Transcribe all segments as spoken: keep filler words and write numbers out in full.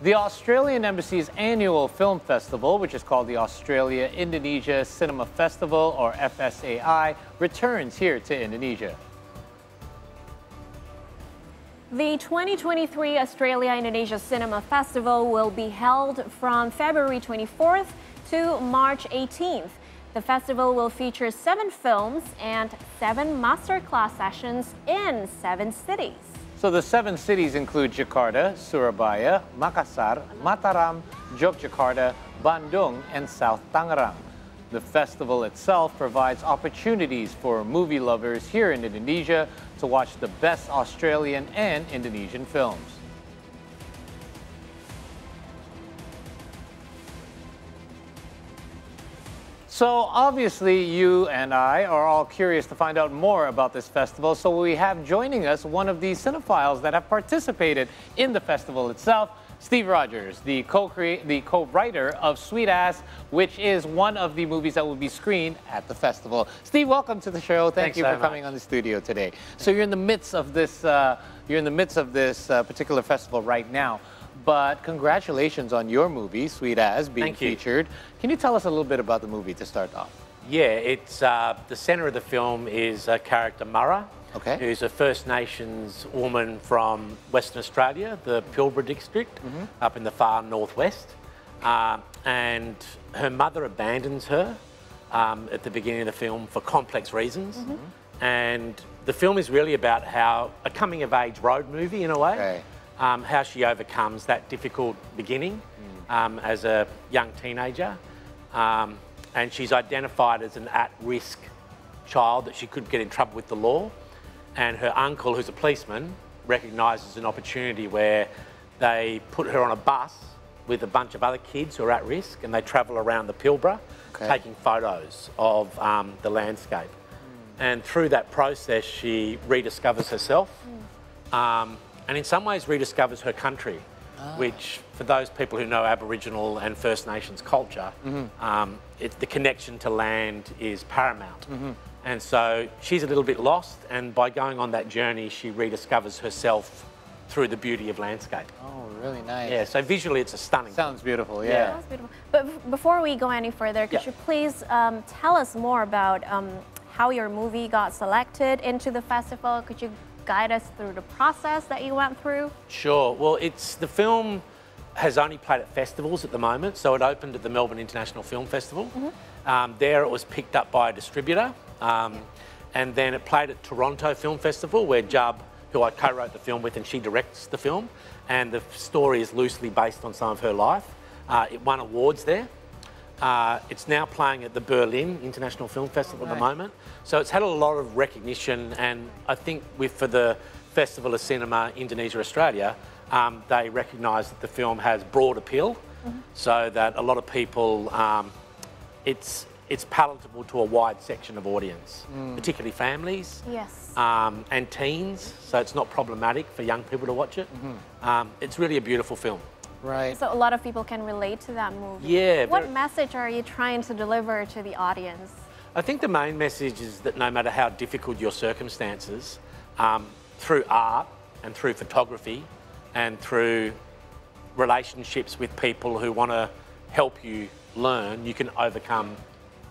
The Australian Embassy's annual film festival, which is called the Australia Indonesia Cinema Festival, or F S A I, returns here to Indonesia. The twenty twenty-three Australia Indonesia Cinema Festival will be held from February twenty-fourth to March eighteenth. The festival will feature seven films and seven masterclass sessions in seven cities. So the seven cities include Jakarta, Surabaya, Makassar, Mataram, Yogyakarta, Bandung, and South Tangerang. The festival itself provides opportunities for movie lovers here in Indonesia to watch the best Australian and Indonesian films. So obviously you and I are all curious to find out more about this festival, so we have joining us one of the cinephiles that have participated in the festival itself, Steve Rogers, the co-create, the co-writer of Sweet As, which is one of the movies that will be screened at the festival. Steve, welcome to the show. Thank Thanks you for so coming much. on the studio today. So you're in the midst of this, uh, you're in the midst of this uh, particular festival right now. But congratulations on your movie, Sweet As, being featured. Can you tell us a little bit about the movie to start off? Yeah, it's uh, the center of the film is a character, Mara, okay. who's a First Nations woman from Western Australia, the Pilbara district, mm-hmm. up in the far northwest. Uh, and her mother abandons her um, at the beginning of the film for complex reasons. Mm-hmm. And the film is really about how a coming-of-age road movie, in a way. Okay. Um, how she overcomes that difficult beginning mm. um, as a young teenager. Um, and she's identified as an at-risk child that she could get in trouble with the law. And her uncle, who's a policeman, recognises an opportunity where they put her on a bus with a bunch of other kids who are at risk, and they travel around the Pilbara okay. taking photos of um, the landscape. Mm. And through that process, she rediscovers herself. Mm. Um, And in some ways rediscovers her country, ah. which for those people who know Aboriginal and First Nations culture, mm-hmm. um, it, the connection to land is paramount. Mm-hmm. And so she's a little bit lost, and by going on that journey, she rediscovers herself through the beauty of landscape. Oh, really nice. Yeah, so visually it's a stunning. Sounds beautiful, yeah. yeah. Sounds beautiful. But before we go any further, could yeah. you please um, tell us more about um, how your movie got selected into the festival? Could you guide us through the process that you went through? Sure. Well, it's the film has only played at festivals at the moment, so it opened at the Melbourne International Film Festival. Mm-hmm. um, there it was picked up by a distributor, um, and then it played at Toronto Film Festival, where Jubb, who I co-wrote the film with, and she directs the film, and the story is loosely based on some of her life. Uh, it won awards there. Uh, it's now playing at the Berlin International Film Festival oh, nice. at the moment. So it's had a lot of recognition, and I think with, for the Festival of Cinema Indonesia Australia, um, they recognise that the film has broad appeal, mm-hmm. so that a lot of people, um, it's, it's palatable to a wide section of audience, mm. particularly families yes. um, and teens, so it's not problematic for young people to watch it. Mm-hmm. um, it's really a beautiful film. Right. So a lot of people can relate to that movie. Yeah. What message are you trying to deliver to the audience? I think the main message is that no matter how difficult your circumstances, um, through art and through photography and through relationships with people who want to help you learn, you can overcome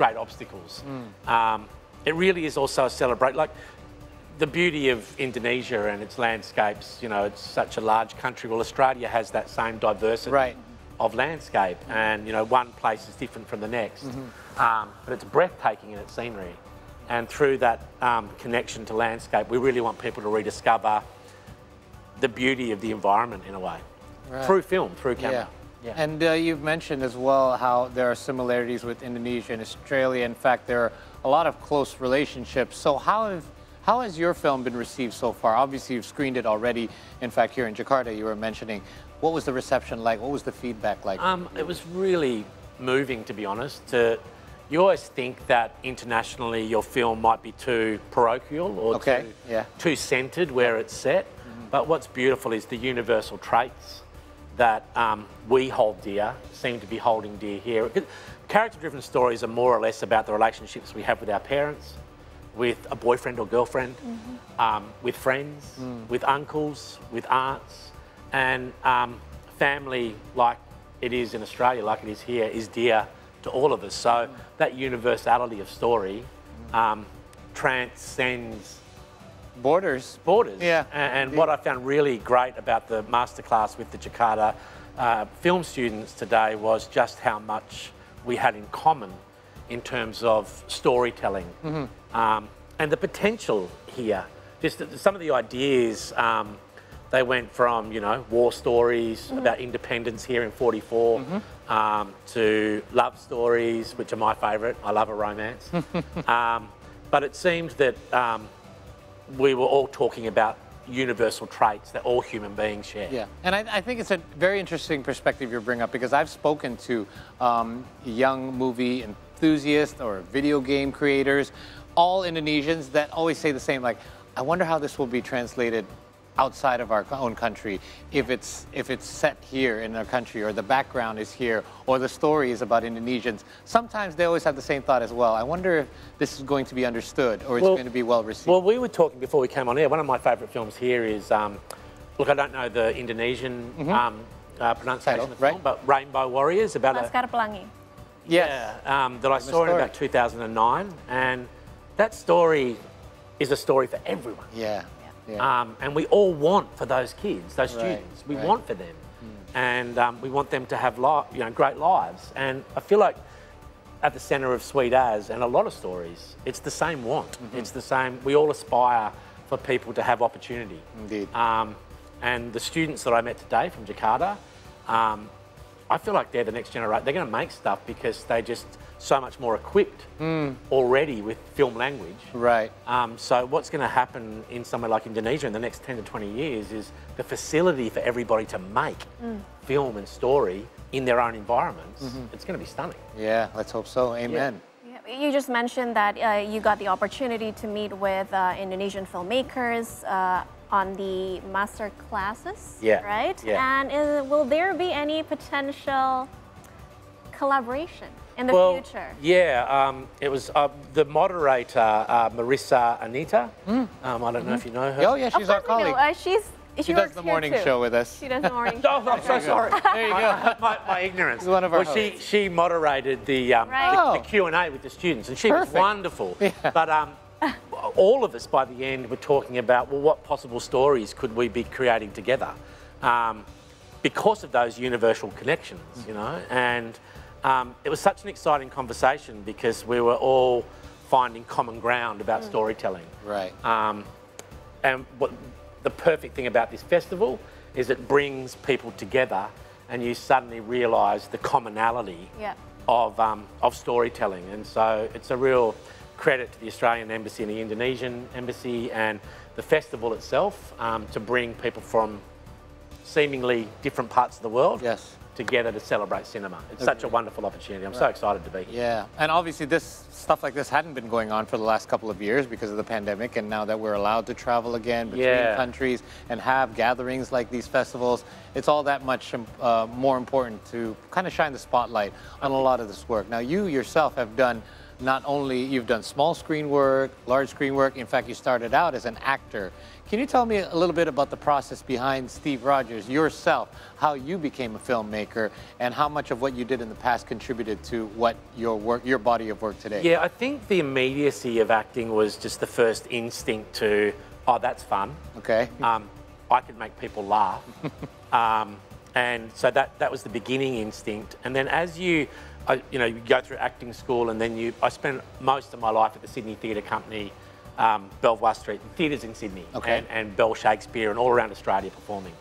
great obstacles. Mm. Um, it really is also a celebrate, like, the beauty of Indonesia and its landscapes, you know, it's such a large country. Well, Australia has that same diversity right. of landscape, and, you know, one place is different from the next. Mm-hmm. um, but it's breathtaking in its scenery. And through that um, connection to landscape, we really want people to rediscover the beauty of the environment in a way. Right. Through film, through camera. Yeah. Yeah. And uh, you've mentioned as well how there are similarities with Indonesia and Australia. In fact, there are a lot of close relationships. So how have How has your film been received so far? Obviously, you've screened it already. In fact, here in Jakarta, you were mentioning. What was the reception like? What was the feedback like? Um, it was really moving, to be honest. To, you always think that internationally your film might be too parochial or okay, too, yeah. too centred where it's set. Mm-hmm. But what's beautiful is the universal traits that um, we hold dear seem to be holding dear here. Character-driven stories are more or less about the relationships we have with our parents, with a boyfriend or girlfriend, mm-hmm. um, with friends, mm. with uncles, with aunts. And um, family like it is in Australia, like it is here, is dear to all of us. So that universality of story um, transcends borders. Borders. Yeah. And, and what I found really great about the masterclass with the Jakarta uh, film students today was just how much we had in common in terms of storytelling. Mm-hmm. um, and the potential here. Just some of the ideas, um, they went from, you know, war stories mm-hmm. about independence here in forty-four mm-hmm. um, to love stories, which are my favourite. I love a romance. um, but it seemed that um, we were all talking about universal traits that all human beings share. Yeah, and I, I think it's a very interesting perspective you bring up, because I've spoken to um, young movie enthusiasts or video game creators, all Indonesians, that always say the same, like, I wonder how this will be translated outside of our own country, if it's if it's set here in our country, or the background is here, or the story is about Indonesians. Sometimes they always have the same thought as well. I wonder if this is going to be understood, or it's well, going to be well received. Well, we were talking before we came on air. One of my favourite films here is, um, look, I don't know the Indonesian mm-hmm. um, uh, pronunciation Title, of the right? film, but Rainbow Warriors, about Laskar Pelangi. Yeah, um, that I saw story. in about two thousand nine, and that story is a story for everyone. Yeah. Yeah. Um, and we all want for those kids, those right, students, we right. want for them. Mm. And um, we want them to have li you know, great lives. And I feel like at the centre of Sweet As and a lot of stories, it's the same want. Mm-hmm. It's the same, we all aspire for people to have opportunity. Indeed. Um, and the students that I met today from Jakarta, um, I feel like they're the next generation. They're going to make stuff because they're just so much more equipped mm. already with film language. Right. Um, so what's going to happen in somewhere like Indonesia in the next ten to twenty years is the facility for everybody to make mm. film and story in their own environments. Mm-hmm. It's going to be stunning. Yeah, let's hope so. Amen. Yeah. You just mentioned that uh, you got the opportunity to meet with uh, Indonesian filmmakers uh, on the master classes, yeah. right? Yeah. And is, will there be any potential collaboration in the well, future? Yeah, um, it was uh, the moderator, uh, Marissa Anita. Mm. Um, I don't mm-hmm. know if you know her. Oh, yeah, she's oh, our colleague. Uh, she's She, she does the morning too. show with us. She does the morning show. Oh, I'm so sorry. There you go. My, my ignorance. One of our well, she, she moderated the, um, right. the, oh. the Q and A with the students, and she Perfect. was wonderful. Yeah. But um, all of us, by the end, were talking about, well, what possible stories could we be creating together um, because of those universal connections, mm-hmm. you know? And um, it was such an exciting conversation because we were all finding common ground about mm. storytelling. Right. Um, and what... The perfect thing about this festival is it brings people together, and you suddenly realise the commonality yeah. of um, of storytelling. And so it's a real credit to the Australian Embassy and the Indonesian Embassy and the festival itself um, to bring people from seemingly different parts of the world. Yes. Together to celebrate cinema. It's okay. such a wonderful opportunity. I'm right. so excited to be here. Yeah, and obviously this stuff like this hadn't been going on for the last couple of years because of the pandemic, and now that we're allowed to travel again between yeah. countries and have gatherings like these festivals, it's all that much uh, more important to kind of shine the spotlight on a lot of this work. Now, you yourself have done not only, you've done small screen work, large screen work. In fact, you started out as an actor. Can you tell me a little bit about the process behind Steve Rogers, yourself, how you became a filmmaker, and how much of what you did in the past contributed to what your work, your body of work today? Yeah, I think the immediacy of acting was just the first instinct to, oh, that's fun. Okay. Um, I could make people laugh. um, and so that, that was the beginning instinct. And then as you... I, you know, you go through acting school, and then you. I spent most of my life at the Sydney Theatre Company, um, Belvoir Street, theatres in Sydney, okay. and, and Bell Shakespeare, and all around Australia performing.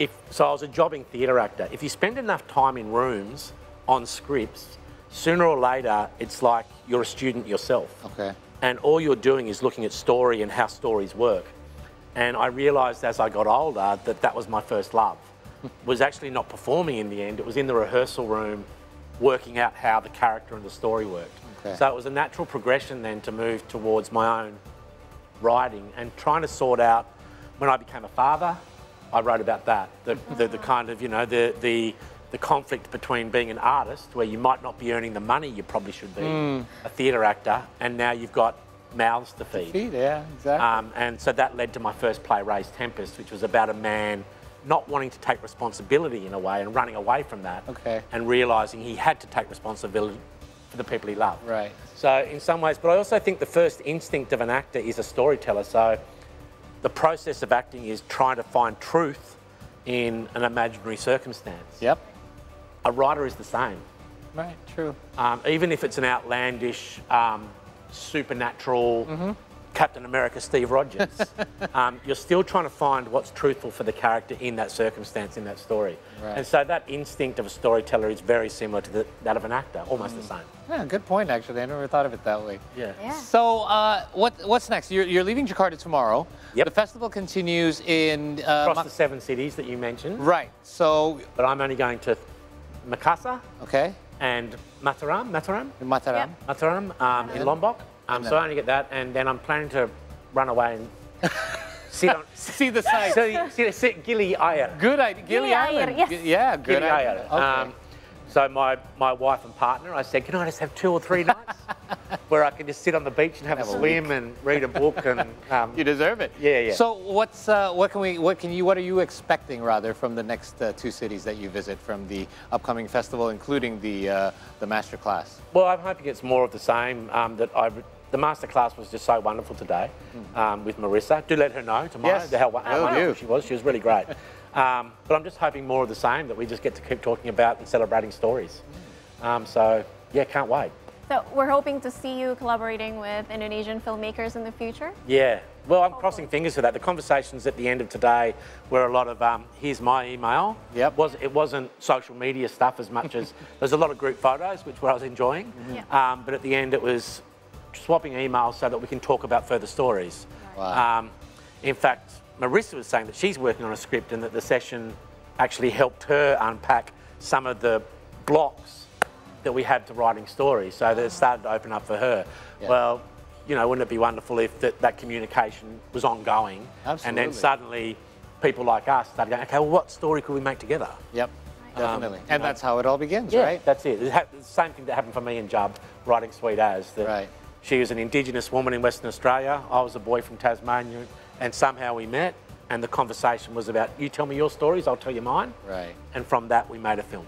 If so, I was a jobbing theatre actor. If you spend enough time in rooms on scripts, sooner or later, it's like you're a student yourself. Okay. And all you're doing is looking at story and how stories work. And I realised as I got older that that was my first love. Was actually not performing in the end. It was in the rehearsal room, working out how the character and the story worked. Okay. So it was a natural progression then to move towards my own writing and trying to sort out, when I became a father, I wrote about that, the, the, the kind of, you know, the, the, the conflict between being an artist where you might not be earning the money you probably should be, mm. a theatre actor, and now you've got mouths to feed. To feed, yeah, exactly. Um, and so that led to my first play, Raise Tempest, which was about a man not wanting to take responsibility in a way and running away from that, okay, and realising he had to take responsibility for the people he loved. Right. So in some ways, but I also think the first instinct of an actor is a storyteller. So the process of acting is trying to find truth in an imaginary circumstance. Yep. A writer is the same. Right, true. Um, even if it's an outlandish, um, supernatural, mm-hmm, Captain America Steve Rogers, um, you're still trying to find what's truthful for the character in that circumstance, in that story. Right. And so that instinct of a storyteller is very similar to the, that of an actor, almost mm. the same. Yeah, good point, actually. I never thought of it that way. Yeah. yeah. So uh, what, what's next? You're, you're leaving Jakarta tomorrow. Yep. The festival continues in... Uh, Across Ma the seven cities that you mentioned. Right, so... But I'm only going to Makassar. Okay. And Mataram, Mataram? Mataram. Yep. Mataram, um, in Lombok. Um, so I only get that, and then I'm planning to run away and sit on, see the sights. See, see, Gili Air. Good idea. Gili Air, yes. Yeah, good Gili idea. Okay. Um, so my, my wife and partner, I said, can I just have two or three nights where I can just sit on the beach and have, have a swim week. and read a book? And um, you deserve it. Yeah, yeah. So what's uh, what can we what can you what are you expecting rather from the next uh, two cities that you visit from the upcoming festival, including the uh, the masterclass? Well, I'm hoping it's more of the same. Um, that I've The masterclass was just so wonderful today um, with Marissa. Do let her know tomorrow yes. how wonderful she was. She was really great. Um, but I'm just hoping more of the same, that we just get to keep talking about and celebrating stories. Um, so, yeah, can't wait. So we're hoping to see you collaborating with Indonesian filmmakers in the future? Yeah. Well, I'm crossing fingers for that. The conversations at the end of today were a lot of, um, here's my email. Yep. It, was, it wasn't social media stuff as much as, there's a lot of group photos, which I was enjoying. Mm-hmm. yeah. um, but at the end it was... swapping emails so that we can talk about further stories. Wow. Um, in fact, Marissa was saying that she's working on a script and that the session actually helped her unpack some of the blocks that we had to writing stories, so that it started to open up for her. Yeah. Well, you know, wouldn't it be wonderful if that, that communication was ongoing? Absolutely. And then suddenly people like us started going, okay, well, what story could we make together? Yep. Definitely. Um, and know. that's how it all begins, yeah, right? That's it. It's the same thing that happened for me and Jubb writing Sweet As. That right. She was an Indigenous woman in Western Australia. I was a boy from Tasmania, and somehow we met. And the conversation was about, you tell me your stories, I'll tell you mine. Right. And from that, we made a film.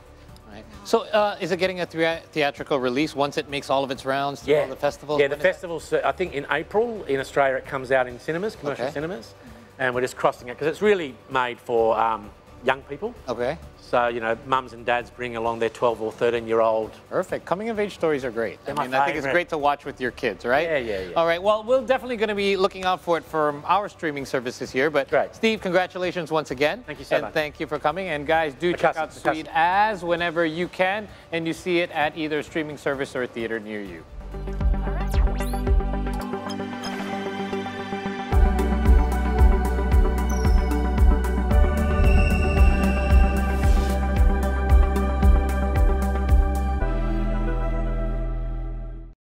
Right. So, uh, is it getting a th theatrical release once it makes all of its rounds through yeah. all the festivals? Yeah, the festivals. I think in April in Australia it comes out in cinemas, commercial okay. cinemas, and we're just crossing it because it's really made for um, young people. Okay. So, you know, mums and dads bring along their twelve or thirteen year old. Perfect. Coming of age stories are great. They're I mean, I think it's great to watch with your kids, right? Yeah, yeah, yeah. All right. Well, we're definitely going to be looking out for it from our streaming services here. But, great. Steve, congratulations once again. Thank you so and much. And thank you for coming. And, guys, do the check custom, out Sweet As whenever you can. And you see it at either a streaming service or a theater near you.